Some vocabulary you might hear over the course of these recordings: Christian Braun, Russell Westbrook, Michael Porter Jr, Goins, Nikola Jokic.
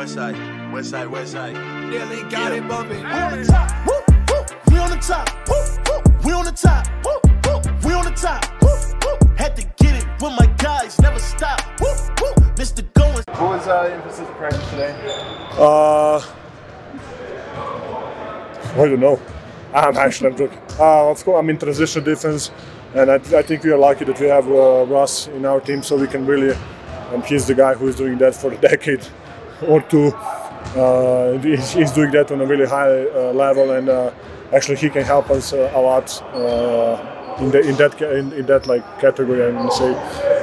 Westside, Westside, Westside. Yeah, they got it bumping. We on the top. Woo, woo. We on the top. Woo, woo. We on the top. Woo, woo. We on the top. Woo, woo. Had to get it with my guys. Never stop. Woo, woo. Mr. Goins. What was the emphasis of practice today? I don't know. I'm joking. Of course, I'm in transition defense, and I think we are lucky that we have Russ in our team, so we can really. He's the guy who is doing that for a decade or two. He's doing that on a really high level, and actually he can help us a lot in that like category. I would say.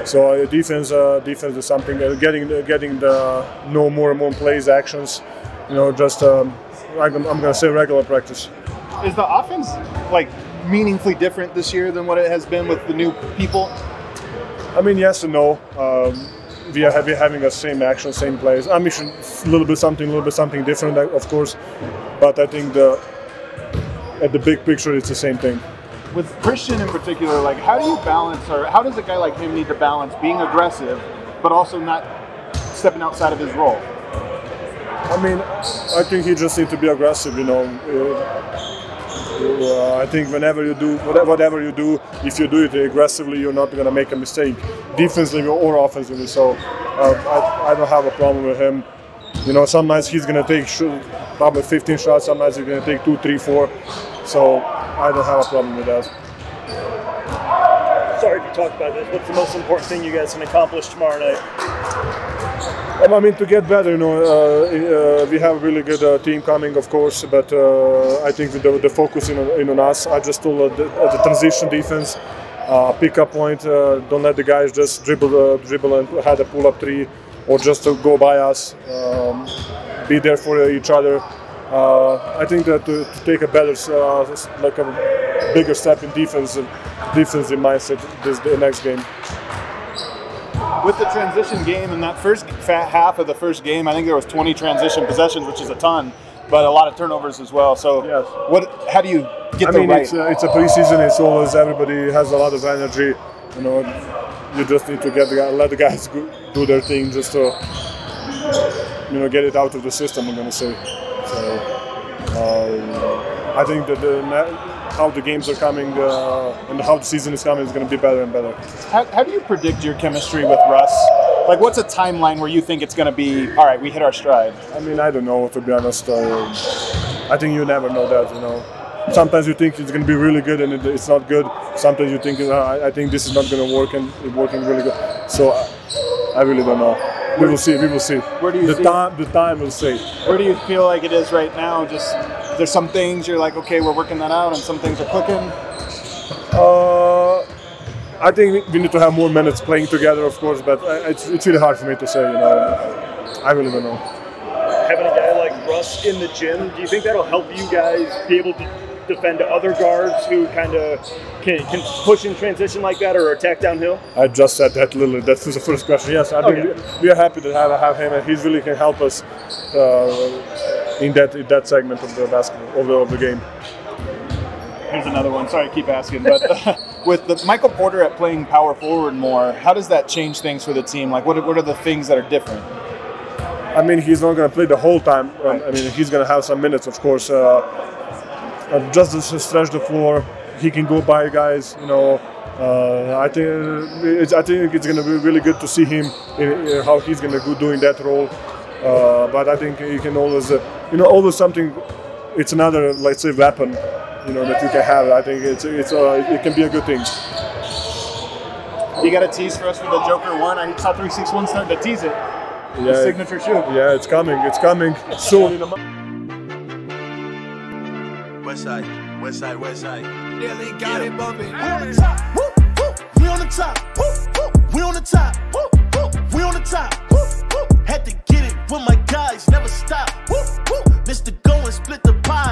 So defense is something. Getting the more and more plays, actions. You know, just I'm gonna say regular practice. Is the offense like meaningfully different this year than what it has been with the new people? I mean, yes and no. We're having the same action, same plays. I mean, a little bit something different, of course. But I think at the big picture, it's the same thing. With Christian in particular, like, how do you balance, or how does a guy like him need to balance being aggressive, but also not stepping outside of his role? I mean, I think he just needs to be aggressive, you know. I think whenever you do, whatever you do, if you do it aggressively, you're not going to make a mistake, defensively or offensively. So I don't have a problem with him. You know, some nights he's going to take probably 15 shots, some nights he's going to take 2, 3, 4. So I don't have a problem with that. Sorry if you talked about this. What's the most important thing you guys can accomplish tomorrow night? I mean, to get better, you know, we have a really good team coming, of course, but I think with the focus on us, I just told the transition defense, pick-up point, don't let the guys just dribble and have a pull-up three, or just to go by us, be there for each other. I think that to take a better, like a bigger step in defensive mindset the next game. With the transition game in that first half of the first game, I think there was 20 transition possessions, which is a ton, but a lot of turnovers as well. So, yes. How do you get them right? It's a preseason. It's always everybody has a lot of energy. You know, you just need to let the guys do their thing, just to get it out of the system. I'm gonna say. So, I think that how the games are coming and how the season is coming is going to be better and better. How do you predict your chemistry with Russ? Like, what's a timeline where you think it's going to be, all right, we hit our stride? I mean, I don't know, to be honest. I think you never know that, you know. Sometimes you think it's going to be really good and it's not good. Sometimes you think, I think this is not going to work and it's working really good. So, I really don't know. We will see. We will see. Where do you the time will see. Where do you feel like it is right now? Just there's some things you're like, okay, we're working that out, and some things are clicking. I think we need to have more minutes playing together, of course. But it's really hard for me to say. You know, I really don't know. Having a guy like Russ in the gym, do you think that'll help you guys be able to defend other guards who kind of can push in transition like that or attack downhill? I just said that literally. That's the first question. Yes, I think we are happy to have him, and he really can help us in that segment of the basketball of the game. Here's another one. Sorry, I keep asking, but with the Michael Porter at playing power forward more, how does that change things for the team? Like, what are the things that are different? I mean, he's not going to play the whole time. Right. I mean, he's going to have some minutes, of course. Just to stretch the floor, he can go by guys. You know, I think it's going to be really good to see him how he's going to go doing that role. But I think you can always, always something. It's another, let's say, weapon, that you can have. I think it can be a good thing. You got a tease for us for the Joker one? I saw 361 start to tease it. Yeah, the signature shoe. Yeah, it's coming. It's coming soon. Westside, Westside, Westside. Yeah, they got it bumping. We on the top. Woo, woo. We on the top. Woo, woo. We on the top. Woo, woo. We on the top. Woo, woo. Had to get it with my guys. Never stop. Woo, woo. Mr. Goins split the pie.